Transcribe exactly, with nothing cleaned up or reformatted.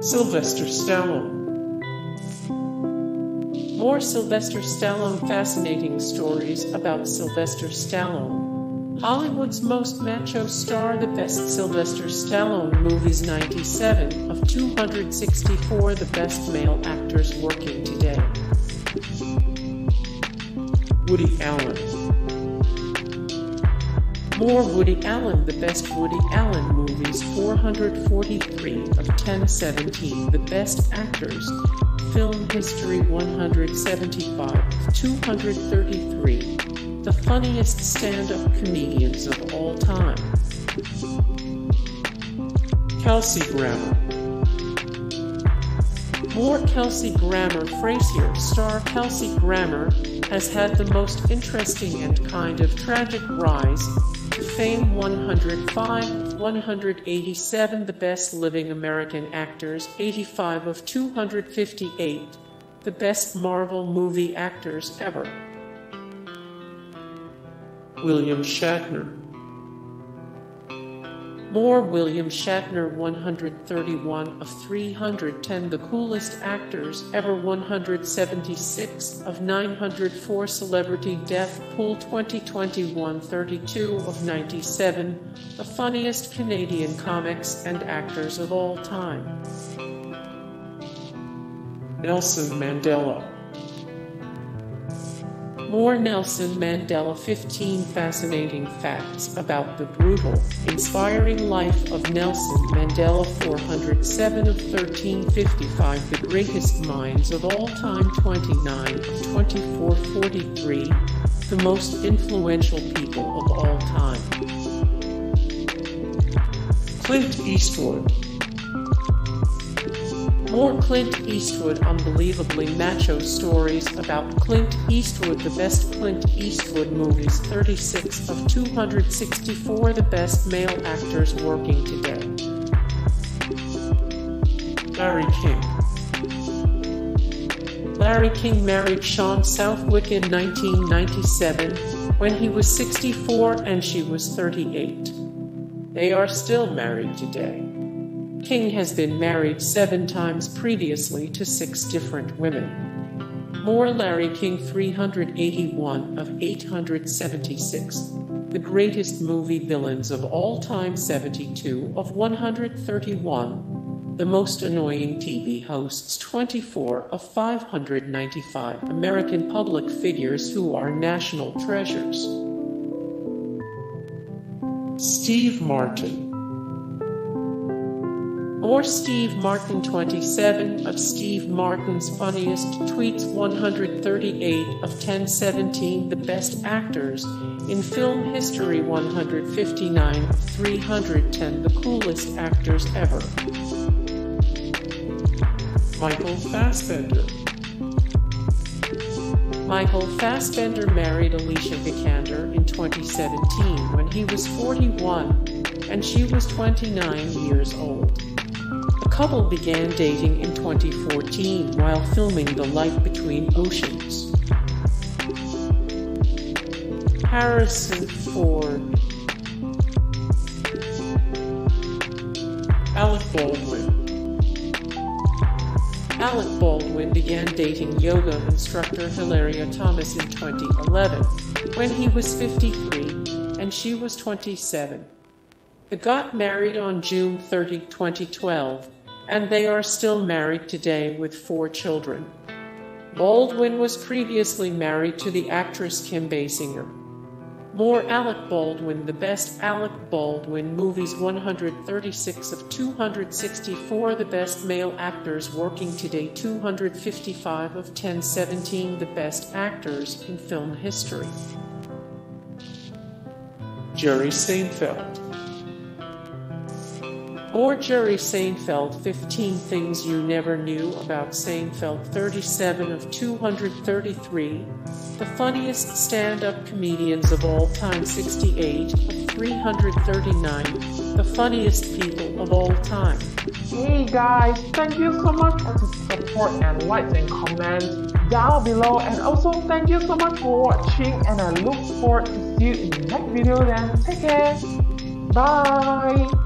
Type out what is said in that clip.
Sylvester Stallone. More Sylvester Stallone. Fascinating stories about Sylvester Stallone. Hollywood's most macho star. The best Sylvester Stallone movies. Ninety-seven of two hundred sixty-four. The best male actors working today. Woody Allen. More Woody Allen. The best Woody Allen movies. Four hundred forty-three of ten seventeen. The best actors. Film history. One hundred seventy-five of two hundred thirty-three. The funniest stand-up comedians of all time. Kelsey Grammer. More Kelsey Grammer. Frasier star Kelsey Grammer has had the most interesting and kind of tragic rise to fame. One hundred five, one hundred eighty-seven. The best living American actors. Eighty-five of two hundred fifty-eight. The best Marvel movie actors ever. William Shatner. More William Shatner. One hundred thirty-one of three hundred ten. The coolest actors ever. One hundred seventy-six of nine hundred four. Celebrity Death Pool twenty twenty. One hundred thirty-two of ninety-seven. The funniest Canadian comics and actors of all time. Nelson Mandela. More Nelson Mandela. Fifteen fascinating facts about the brutal, inspiring life of Nelson Mandela. Four hundred seven of thirteen fifty-five. The greatest minds of all time. Twenty-nine of twenty-four forty-three. The most influential people of all time. Clint Eastwood. More Clint Eastwood. Unbelievably macho stories about Clint Eastwood. The best Clint Eastwood movies. Thirty-six of two hundred sixty-four. The best male actors working today. Larry King. Larry King married Shawn Southwick in nineteen ninety-seven, when he was sixty-four and she was thirty-eight. They are still married today. King has been married seven times previously to six different women. More Larry King. Three hundred eighty-one of eight hundred seventy-six. The greatest movie villains of all time. Seventy-two of one hundred thirty-one. The most annoying T V hosts. Twenty-four of five hundred ninety-five. American public figures who are national treasures. Steve Martin. More Steve Martin. Twenty-seven of Steve Martin's funniest tweets. One hundred thirty-eight of ten seventeen. The best actors in film history. One hundred fifty-nine of three hundred ten. The coolest actors ever. Michael Fassbender. Michael Fassbender married Alicia Vikander in twenty seventeen, when he was forty-one and she was twenty-nine years old. The couple began dating in twenty fourteen while filming The Light Between Oceans. Harrison Ford. Alec Baldwin. Alec Baldwin began dating yoga instructor Hilaria Thomas in twenty eleven, when he was fifty-three and she was twenty-seven. They got married on June thirtieth, twenty twelve, and they are still married today with four children. Baldwin was previously married to the actress Kim Basinger. More Alec Baldwin. The best Alec Baldwin movies. One hundred thirty-six of two hundred sixty-four. The best male actors working today. Two hundred fifty-five of ten seventeen. The best actors in film history. Jerry Seinfeld. More Jerry Seinfeld. Fifteen things you never knew about Seinfeld. Thirty-seven of two hundred thirty-three. The funniest stand-up comedians of all time. Sixty-eight of three hundred thirty-nine. the funniest people of all time. Hey guys, thank you so much for the support and likes and comments down below, and also thank you so much for watching, and I look forward to see you in the next video then. Take care. Bye.